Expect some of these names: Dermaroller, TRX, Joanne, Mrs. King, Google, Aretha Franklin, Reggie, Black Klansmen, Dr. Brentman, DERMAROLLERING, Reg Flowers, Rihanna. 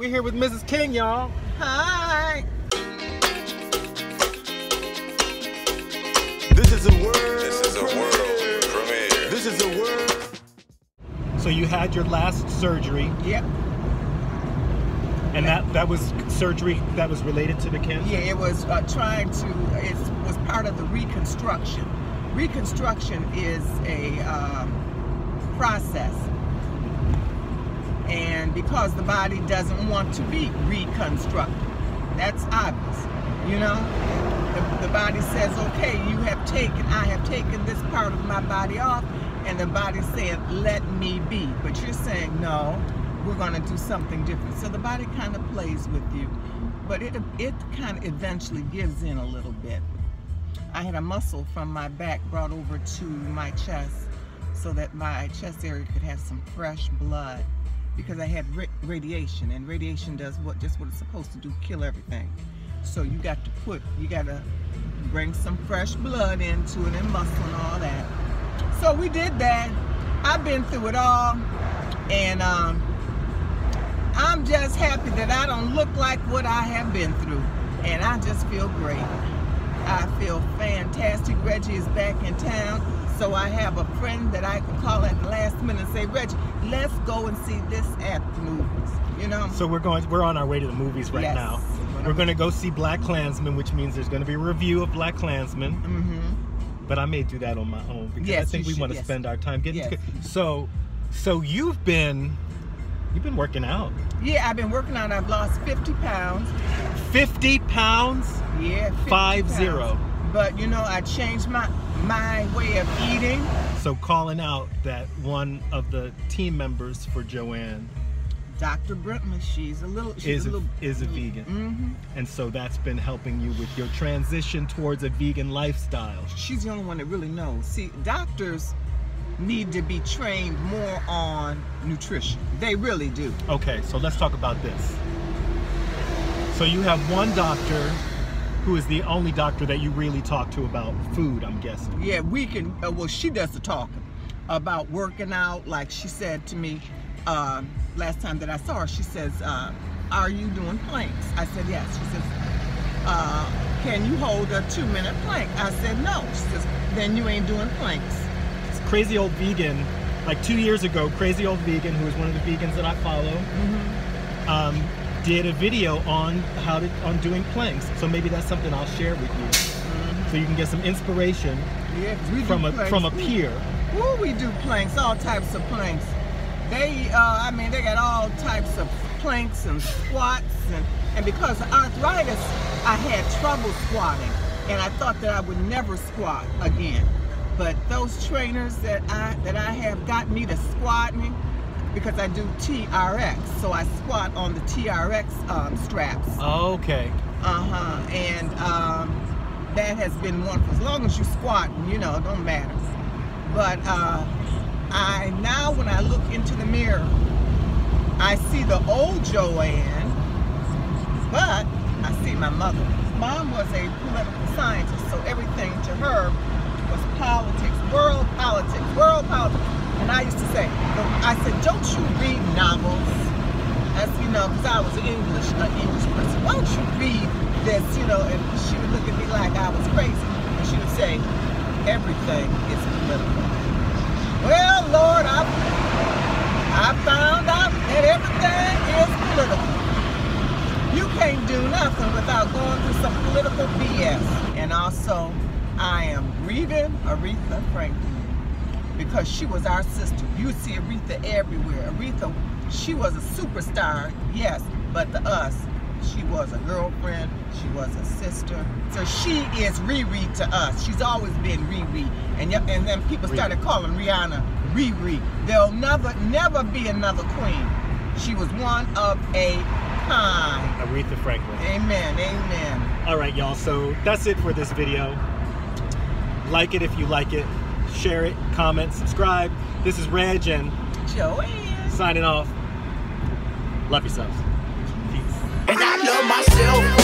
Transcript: We're here with Mrs. King, y'all. Hi. This is a world premiere. So you had your last surgery. Yep. And that was surgery that was related to the cancer? Yeah, it was it was part of the reconstruction. Reconstruction is a process. And because the body doesn't want to be reconstructed, that's obvious, you know? The body says, okay, I have taken this part of my body off, and the body said, let me be. But you're saying, no, we're gonna do something different. So the body kind of plays with you, but it kind of eventually gives in a little bit. I had a muscle from my back brought over to my chest so that my chest area could have some fresh blood, because I had radiation, and radiation does just what it's supposed to do, kill everything. So you gotta bring some fresh blood into it, and muscle and all that. So we did that. I've been through it all, and I'm just happy that I don't look like what I have been through, and I just feel great. I feel fantastic. Reggie is back in town, so I have a friend that I can call at the last minute and say, Reggie, let's go and see this at the movies, you know? So we're on our way to the movies right now. We're going to go see Black Klansmen, which means there's going to be a review of Black Klansmen. Mm-hmm. But I may do that on my own, because I think we want to spend our time getting So you've been working out. Yeah, I've been working out. I've lost 50 pounds. 50 pounds? Yeah, 50 pounds. But you know, I changed my way of eating. So calling out that one of the team members for Joanne, Dr. Brentman, she's a vegan. Mm-hmm. And so that's been helping you with your transition towards a vegan lifestyle. She's the only one that really knows. See, doctors need to be trained more on nutrition. They really do. Okay, so let's talk about this. So you have one doctor who is the only doctor that you really talk to about food, I'm guessing. Yeah, we can, well, she does the talking about working out. Like she said to me last time that I saw her, she says, are you doing planks? I said, yes. She says, can you hold a 2-minute plank? I said, no. She says, then you ain't doing planks. Crazy old vegan, like 2 years ago, crazy old vegan, who is one of the vegans that I follow, did a video on doing planks. So maybe that's something I'll share with you, so you can get some inspiration from a peer. Well, we do planks, all types of planks. I mean, they got all types of planks and squats, and because of arthritis, I had trouble squatting, and I thought that I would never squat again. But those trainers that I have got me to squatting, because I do TRX, so I squat on the TRX straps. Oh, okay. And that has been wonderful. As long as you squat, you know, it don't matter. But I now, when I look into the mirror, I see the old Joanne, but I see my mother. Mom was a political scientist, so everything to her was politics, world politics, world politics. And I used to say, I said, don't you read novels? As you know, because I was an English person. Why don't you read this, you know? And she would look at me like I was crazy. And she would say, everything is political. Well, Lord, I found out that everything is political. You can't do nothing without going through some political BS. And also, I am grieving Aretha Franklin, because she was our sister. You see Aretha everywhere. Aretha, she was a superstar, yes, but to us, she was a girlfriend, she was a sister. So she is Riri to us. She's always been Riri. And then people started calling Rihanna Riri. There'll never be another queen. She was one of a kind. Aretha Franklin. Amen, amen. All right, y'all, so that's it for this video. Like it if you like it, share it, comment, subscribe. This is Reg and Joanne signing off. Love yourselves. Peace. And I love myself.